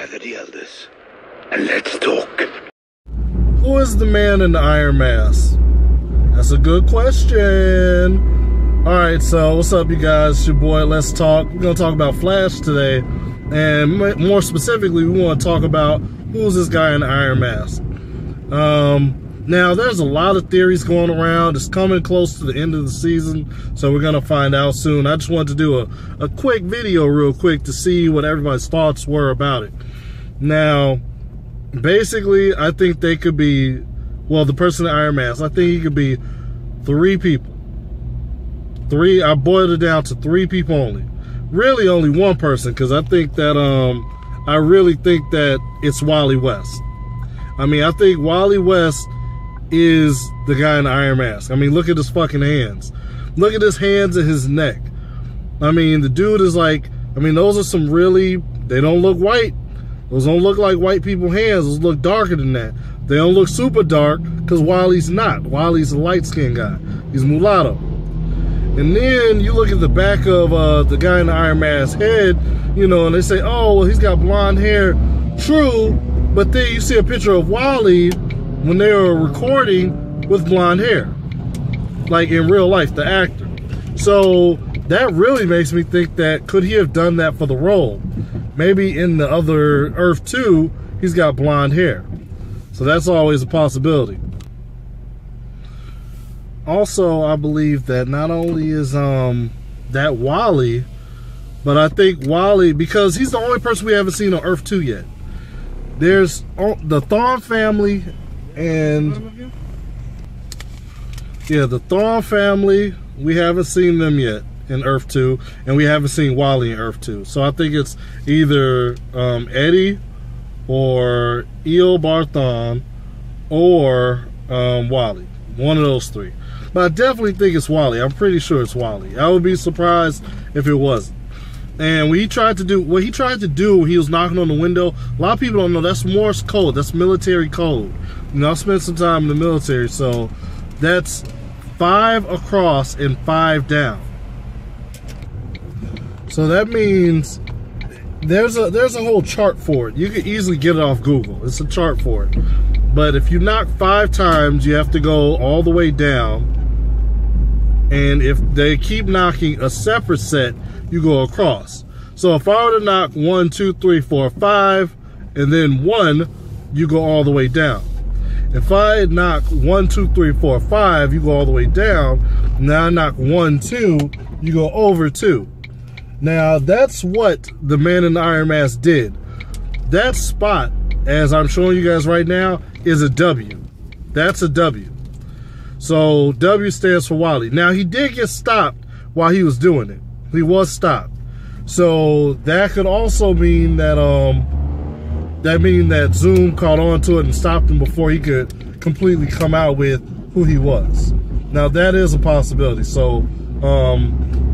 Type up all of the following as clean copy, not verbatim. Gather the others and let's talk. Who is the man in the Iron Mask? That's a good question. Alright, so what's up you guys? It's your boy, Let's Talk. We're going to talk about Flash today. And more specifically, we want to talk about who's this guy in the Iron Mask. Now, there's a lot of theories going around. It's coming close to the end of the season, so we're going to find out soon. I just wanted to do a quick video real quick to see what everybody's thoughts were about it. Now, basically, I think they could be, well, the person in Iron Mask, I think he could be three people. Three, I boiled it down to three people only. Really only one person, because I think that, I really think that it's Wally West. I mean, I think Wally West is the guy in the Iron Mask. I mean, look at his fucking hands. Look at his hands and his neck. I mean, the dude is like, I mean, those are some really, they don't look white. Those don't look like white people's hands. Those look darker than that. They don't look super dark because Wally's not. Wally's a light-skinned guy. He's mulatto. And then you look at the back of the guy in the Iron Mask's head, you know, and they say, oh, well, he's got blonde hair. True, but then you see a picture of Wally when they were recording with blonde hair. Like in real life, the actor. So that really makes me think that could he have done that for the role? Maybe in the other Earth 2, he's got blonde hair. So that's always a possibility. Also, I believe that not only is that Wally, but I think Wally, because he's the only person we haven't seen on Earth 2 yet. There's the Thorn family and... Yeah, the Thorn family, we haven't seen them yet in Earth 2, and we haven't seen Wally in Earth 2. So I think it's either Eddie or Eobarthon or Wally. One of those three. But I definitely think it's Wally. I'm pretty sure it's Wally. I would be surprised if it wasn't. And what he tried to do when he was knocking on the window, a lot of people don't know that's Morse code. That's military code. You know, I spent some time in the military, so that's 5 across and 5 down. So that means there's a whole chart for it. You can easily get it off Google. It's a chart for it. But if you knock 5 times, you have to go all the way down. And if they keep knocking a separate set, you go across. So if I were to knock 1, 2, 3, 4, 5, and then 1, you go all the way down. If I knock 1, 2, 3, 4, 5, you go all the way down. Now I knock 1, 2, you go over 2. Now that's what the man in the Iron Mask did. That spot, as I'm showing you guys right now, is a W. That's a W. So W stands for Wally. Now he did get stopped while he was doing it. He was stopped. So that could also mean that that Zoom caught on to it and stopped him before he could completely come out with who he was. Now that is a possibility. So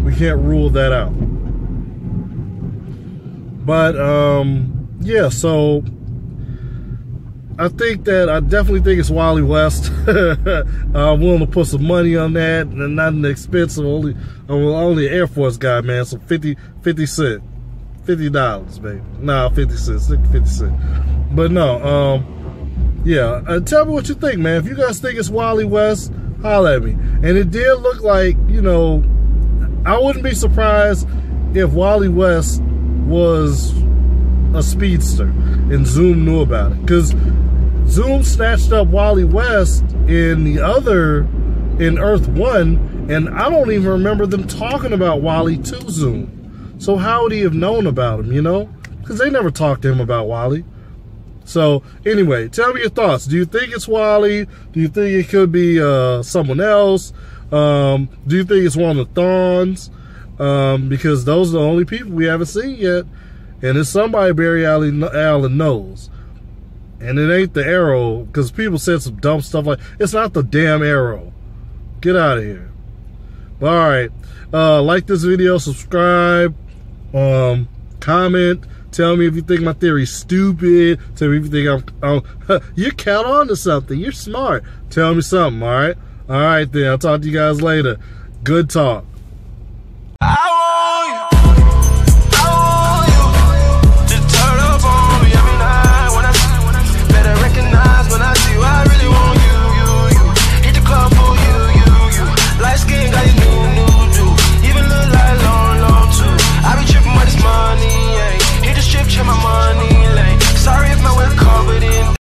we can't rule that out. But yeah, so I think that, I definitely think it's Wally West. I'm willing to put some money on that, and not an expensive, only an Air Force guy, man, so 50 cent, $50, baby. Nah, 50 cents, 50 cent. But no, yeah, tell me what you think, man. If you guys think it's Wally West, holla at me. And it did look like, you know, I wouldn't be surprised if Wally West was a speedster and Zoom knew about it, because Zoom snatched up Wally West in Earth 1, and I don't even remember them talking about Wally to Zoom. So how would he have known about him, you know? Because they never talked to him about Wally. So anyway, tell me your thoughts. Do you think it's Wally? Do you think it could be someone else? Do you think it's one of the Thorns? Because those are the only people we haven't seen yet. And it's somebody Barry Allen knows. And it ain't the Arrow, because people said some dumb stuff like, it's not the damn Arrow. Get out of here. But all right, like this video, subscribe, comment, tell me if you think my theory's stupid, tell me if you think I'm you count on to something, you're smart. Tell me something, all right? All right then, I'll talk to you guys later. Good talk.